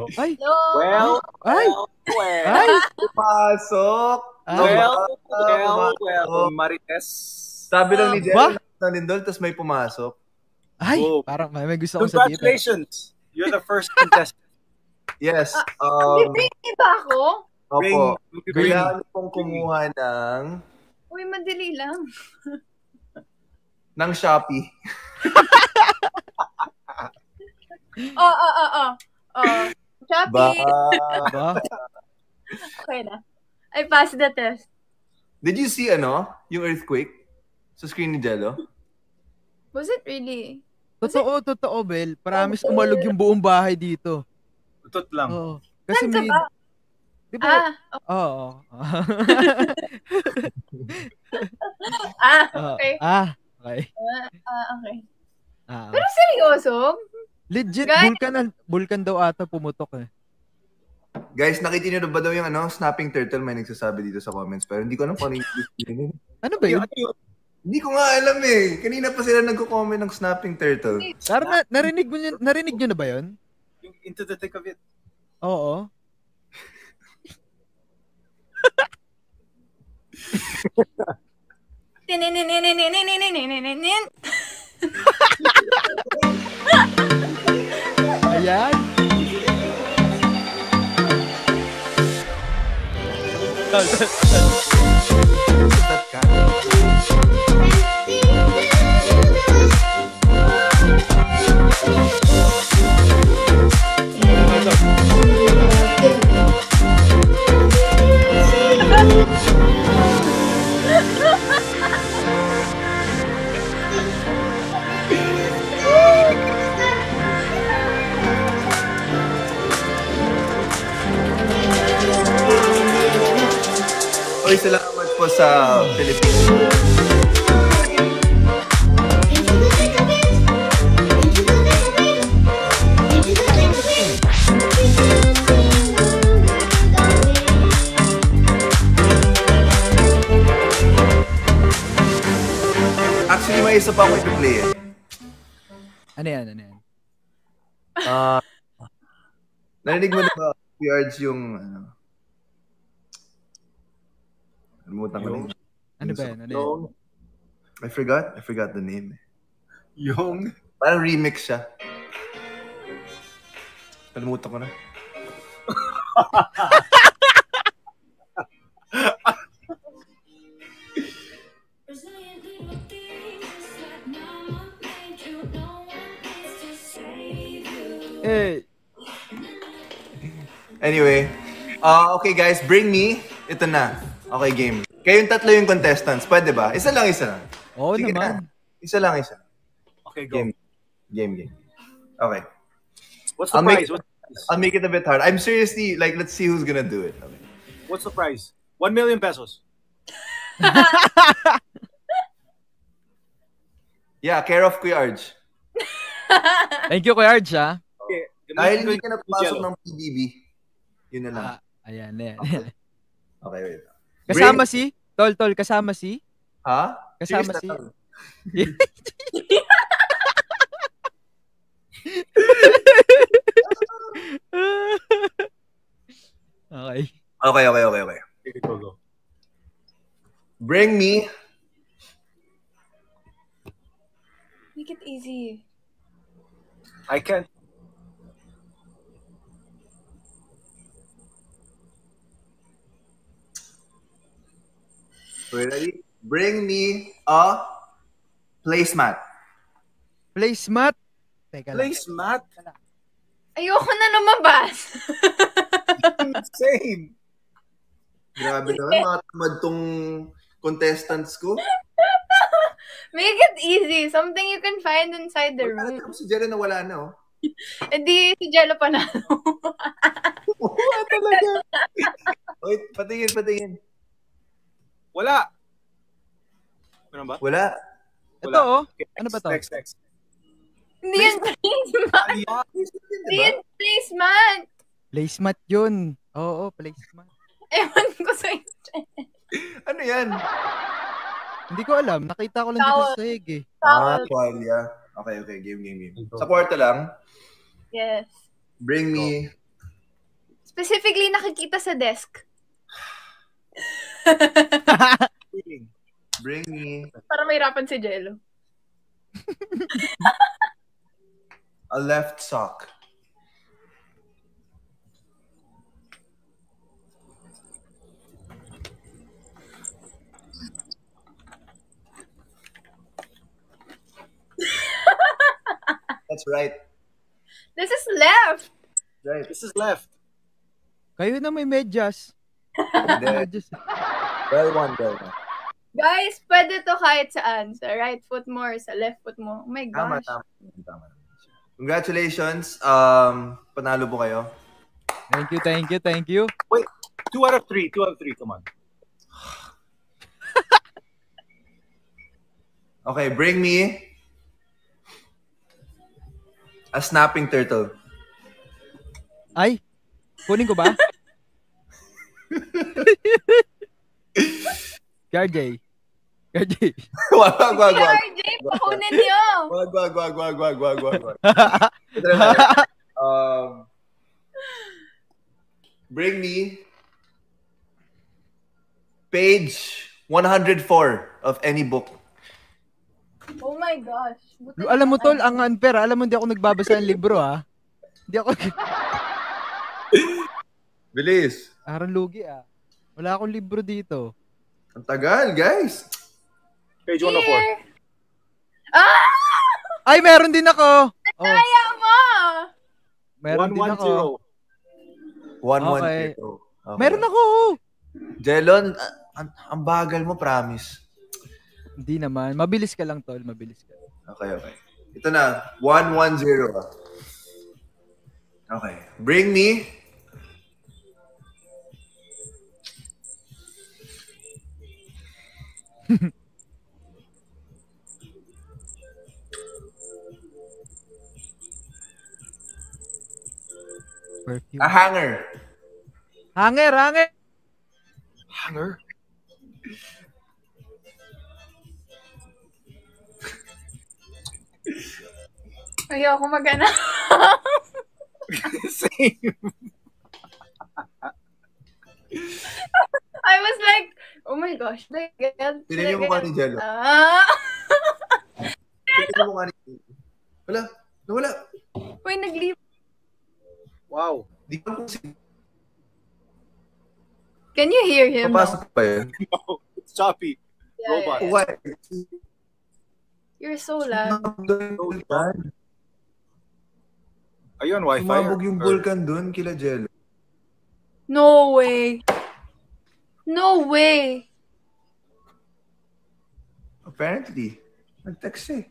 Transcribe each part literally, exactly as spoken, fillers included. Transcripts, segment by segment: Oh. Ay. Well, ay. Well, ay. Pasok. Well, well, well, well. Marites. Sabi lang ni Jerry na Lindol, tapos may pumasok. Ay, oh. Parang may gusto ko sa dito. Congratulations. You're the first contestant. Yes. Um, may bring ba ako? Opo. Kailangan pong kumuha ng... Uy, madali lang. Ng Shopee. Oh, oh, oh, oh. Oh, Shopee. Ba? Okay na. I passed the test. Did you see, ano, yung earthquake? Sa screen ni Jello? Was it really? Was totoo, it? Totoo, Bel. Promise umalog yung buong bahay dito. Utot lang. Oh, kasi may... Diba? Ah. Oo. Oh. Oh. Ah, okay. Ah, okay. Ah, okay. Ah, okay. Pero seryoso? Legit, guys, vulkan, na, vulkan daw ata pumutok eh. Guys, nakita nyo ba daw yung ano, snapping turtle? May nagsasabi dito sa comments. Pero hindi ko alam kung ano yung... Ano ba yun? Hindi ko nga alam eh. Kanina pa sila nagko-comment ng snapping turtle. Pero na, narinig, mo nyo, narinig nyo na ba yun? Into the thick of it. Oo. Ayan. Oy, salamat po sa Philippines. Actually, may isa pa ako i-play eh. Ano yan? Ano yan? Uh, narinig mo na ba P Rs yung... Ano, nalimutan ko na yun. Ano ba yan? Ano yan? I forgot. I forgot the name. Yung? Parang remix siya. Nalimutan ko na. Hey. Anyway, uh, okay guys, bring me. Ito na. Okay, game. Kayong tatlo yung contestants. Pwede ba? Isa lang, isa lang. Oo Sige naman. Na. Isa lang, isa. Okay, go. Game, game. game. Okay. What's the I'll prize? Make, What's the prize? I'll make it a bit hard. I'm seriously, like, let's see who's gonna do it. Okay. What's the prize? One million pesos. Yeah, care of Kuya Arj. Thank you, Kuya Arj, ha? Okay. Dahil hindi ka napasok ng P B B, yun na lang. Ah, ayan, ayan. Okay, okay wait. Kasama Bring... si? Tol, tol, kasama si? Ha? Kasama Cheers si? Okay. Okay, okay, okay, okay. Go, go. Bring me... Make it easy. I can't. Wait, ready? Bring me a placemat. Placemat? Teka lang. Placemat? Ayoko na lumabas. Insane. Grabe naman mga tamad tong contestants ko. Make it easy. Something you can find inside the wala room. Na, si Jello na wala na, oh. E di, si Jello pa na. Wala talaga. Wait, patingin, patingin. Wala. Ano ba? Wala. Ito, oh. Okay, ano ba to? Next, next. Hindi yan placement. Hindi yan placement. Placement yun. Oo, placement. Ewan ko sa internet. Ano yan? Hindi ko alam. Nakita ko lang dito sa sahig eh. Ah, yeah. Okay, okay. Game, game, game. Sa kwarto lang? Yes. Bring me Specifically, nakikita sa desk. Bring. Bring me. Para mahirapan si Jello. A left sock. That's right. This is left. Right. This is left. Kayo na may medyas. Well one, well one. Guys, pwede to kahit saan. Sa right foot mo or sa left foot mo. Oh my gosh. Tama, tama. Congratulations. Um, panalo po kayo. Thank you, thank you, thank you. Wait, two out of three. Two out of three. Come on. Okay, bring me a snapping turtle. Ay, kunin ko ba? K R J. K R J. Wag, wag, wag, wag. K R J, pakunin niyo. Wag, wag, wag, wag, wag, wag, wag, wag. Um, bring me page one hundred four of any book. Oh my gosh. Alam mo, Tol, ang unfair. Alam mo, hindi ako nagbabasa ng libro, ha? Hindi ako... Bilis. Arang lugi, ah. Wala akong libro dito. Ang tagal, guys. Page one oh four. Ah! Ay, meron din ako. Nataya oh. mo! Meron one, din one, ako. one ten. Okay. Okay. Meron ako. Jelon, ang, ang bagal mo, promise. Hindi naman. Mabilis ka lang, Tol. Mabilis ka. Okay, okay. Ito na. one ten. Okay. Bring me a hanger. Hanger, hanger. Hanger. Ayaw ko magana. Same. I was like, oh my gosh. Did I get... Did I get... Did I get... Wala. Wala. Uy, nag-leave. Wow. Can you hear him? Papasok pa yun. No, it's choppy. Yeah, robot. Yeah, yeah. What? You're so loud. Are you on Wi-Fi? Sumabog yung vulkan dun kila Jello. No way. No way. Apparently. Nag-text eh.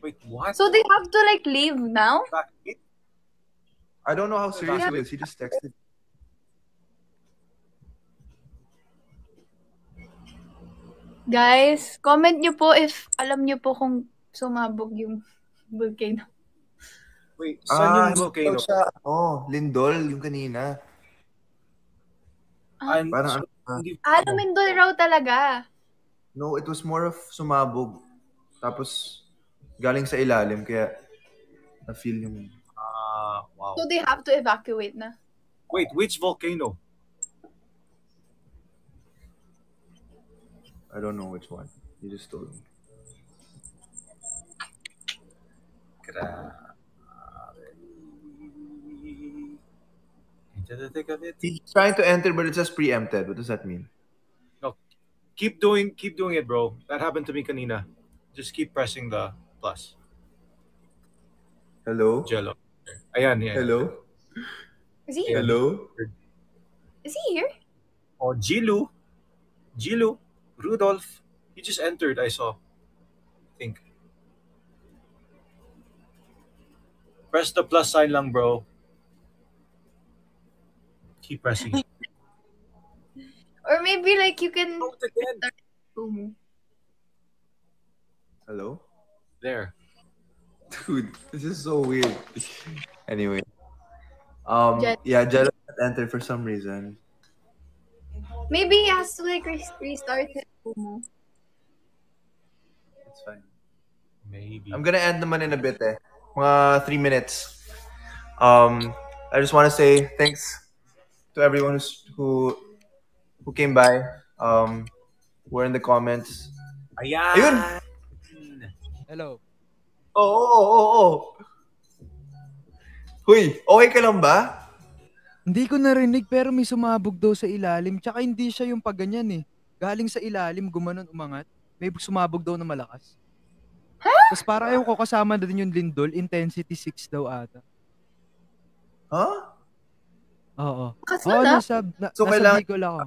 Wait, what? So they have to like leave now? I don't know how serious it is. He just texted. Guys, comment nyo po if alam nyo po kung sumabog yung volcano. Wait, saan ah, yung volcano? Oh, Lindol, yung kanina. Ah, parang, so, ah, ah Lindol raw talaga. No, it was more of sumabog. Tapos, galing sa ilalim, kaya na-feel yung... Ah, wow. So they have to evacuate na? Wait, which volcano? I don't know which one. You just told me. He's trying to enter, but it's just preempted. What does that mean? No, keep doing, keep doing it, bro. That happened to me, kanina. Just keep pressing the plus. Hello. Jello. Ayan, ayan. Hello. Is he here? Hello. Is he here? Oh, Jilu. Jilu. Rudolph, he just entered, I saw. I think. Press the plus sign lang, bro. Keep pressing. Or maybe like you can... Again. Hello? There. Dude, this is so weird. Anyway. Um, Jet. Yeah, Jello entered for some reason. Maybe he has to like restart it. It's fine. Maybe. I'm gonna end naman in a bit eh. Mga three minutes. Um, I just want to say thanks to everyone who's, who who came by. Um, we're in the comments. Ayan. Ayun. Hello. Oh, oh, oh, oh. Huy, okay ka lang ba? Hindi ko narinig pero may sumabog daw sa ilalim. Tsaka hindi siya yung pagganyan eh. Galing sa ilalim, gumanon, umangat. May sumabog daw na malakas. Huh? Tapos parang ayaw ko kasama na din yung lindol. Intensity six daw ata. Huh? Oo. Kasi oh, na? Nasa, na, so, nasa Bicol ako.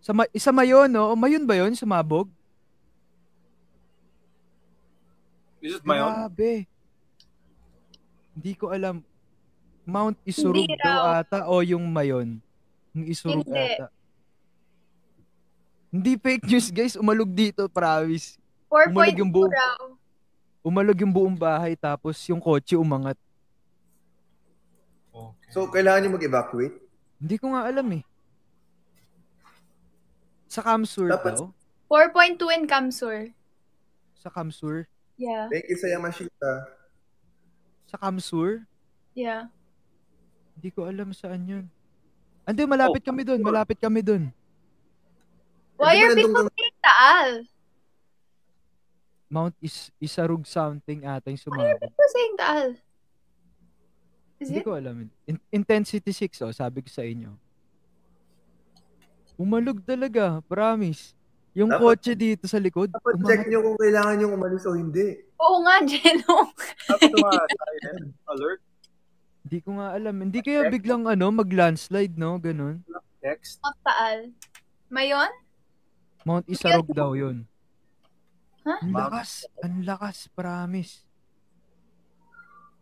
Sa, isa mayon, no? O mayon ba yun? Sumabog? Is it mayon? Grabe. Hindi ko alam. Mount Isarog daw ata o yung mayon? Yung Isarog ata. Hindi fake news, guys. Umalog dito, promise. Umalog yung buong, umalog yung buong bahay tapos yung kotse umangat. Okay. So, kailangan niyo mag-evacuate? Hindi ko nga alam eh. Sa CamSur daw. four point two in CamSur. Sa CamSur? Yeah. Thank you sa Yamashita. Sa CamSur? Yeah. Hindi ko alam saan yun. Andi, malapit oh, kami doon. Malapit kami doon. Why are people killing Taal? Mount Is Isarog something ata yung sumabog. Why are people saying Taal? Is Hindi it? Ko alam. In Intensity six, oh, sabi ko sa inyo. Umalog talaga, promise. Yung dapat, kotse dito sa likod. Dapat umangat. Check nyo kung kailangan nyo umalis o hindi. Oo nga, Jeno. Dapat umalis. Alert. Hindi ko nga alam. Hindi kaya biglang ano, mag-landslide, no? Ganun. Next. Mount Taal. Mayon? Mount Isarog daw yun. Huh? Ang lakas. Ang lakas. Promise.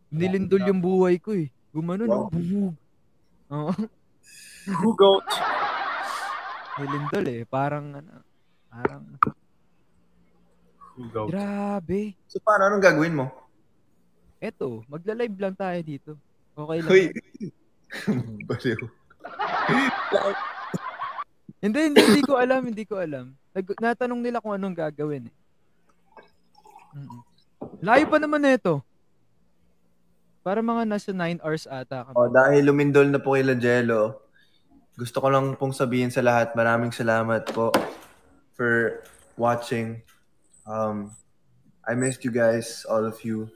Nilindol yung buhay ko eh. Gumanon. Wow. Buhug. Oo. Buhug out. Nilindol eh. Parang ano. Parang. Buhug out. Grabe. So paano? Anong gagawin mo? Eto. Magla-live lang tayo dito. Okay lang. Uy. Baliw. Hindi, hindi, hindi ko alam, hindi ko alam. Nag natanong nila kung anong gagawin. Eh. Mm-mm. Layo pa naman na ito. Para mga nasa nine hours ata. Kami. Oh, dahil lumindol na po kay Lajelo, gusto ko lang pong sabihin sa lahat, maraming salamat po for watching. Um, I missed you guys, all of you.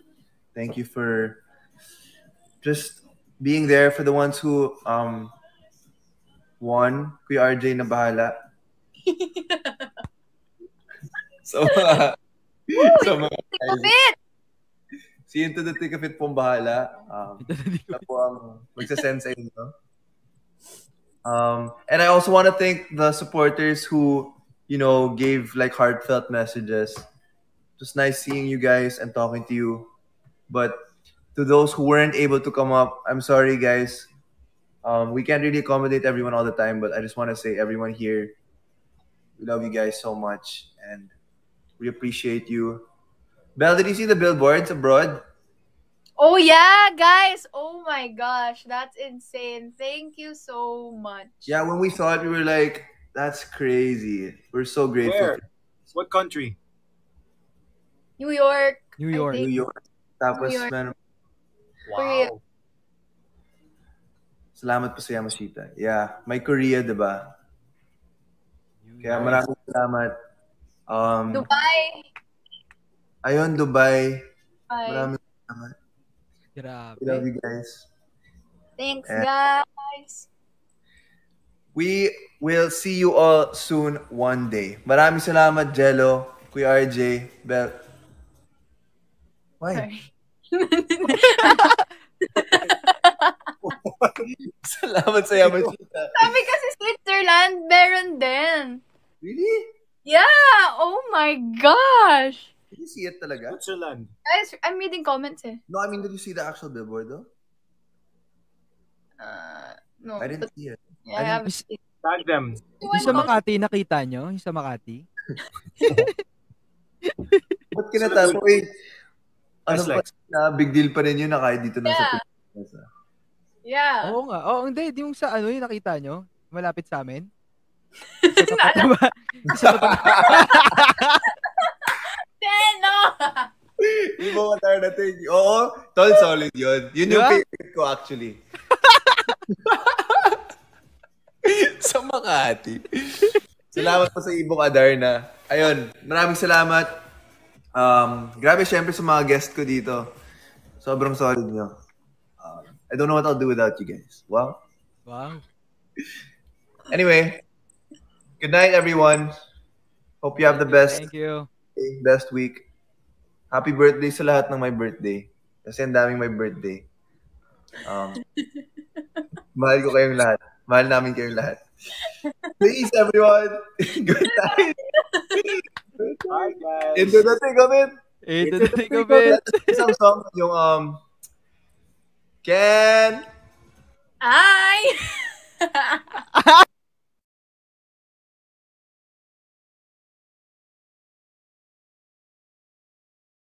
Thank you for just being there for the ones who um won. Kuya R J na bahala. So, uh, so mga guys, si Into the Thick of It pong bahala. Um, na po ang magsasend sa inyo. Um, and I also want to thank the supporters who, you know, gave like heartfelt messages. Just nice seeing you guys and talking to you. But to those who weren't able to come up, I'm sorry, guys. Um, we can't really accommodate everyone all the time, but I just want to say everyone here, we love you guys so much, and we appreciate you. Belle, did you see the billboards abroad? Oh, yeah, guys. Oh, my gosh. That's insane. Thank you so much. Yeah, when we saw it, we were like, that's crazy. We're so grateful. Where? What country? New York. New York. New York. Tapos, man, wow. Salamat po sa Yamashita. Yeah, may Korea, diba? Kaya maraming salamat. Um, Dubai! Ayun, Dubai. Dubai. Maraming salamat. Grabe. We love you guys. Thanks, and guys. We will see you all soon one day. Maraming salamat, Jello, Kuya R J, Bel. Why? Salamat sa Yamashita. Sabi kasi Switzerland, meron din. Really? Yeah! Oh my gosh! Did you see it talaga? Switzerland. Guys, I'm reading comments eh. No, I mean, did you see the actual billboard though? Uh, no. I didn't but, see it. Yeah, I haven't seen it. Tag them. Yung sa Makati, nakita nyo? Yung sa Makati? Ba't kinatago eh? Ano pa na big deal pa rin yun na kahit dito na yeah. Sa Pilipinas. Yeah. Oo nga. Oo, hindi. Yung sa ano yung nakita nyo, malapit sa amin. Sa tapat na ba? Sa tapat na ba? Teno! Di ba matar natin? Oo, tol, solid yun. Yun yung favorite ko actually. Sa Makati. Salamat po sa Ibong Adarna. Ayun, maraming salamat. Um, grabe syempre sa mga guest ko dito. Sobrang solid nyo. Um, I don't know what I'll do without you guys. Wow. Wow. Anyway, good night everyone. Hope you have the best Thank you. best week. Happy birthday sa lahat ng my birthday. Kasi ang daming my birthday. Um, mahal ko kayong lahat. Mahal namin kayong lahat. Please, everyone. Good night. Bye, guys. Into the thick of it. Into the thick of it. Isang song yung um, Can I?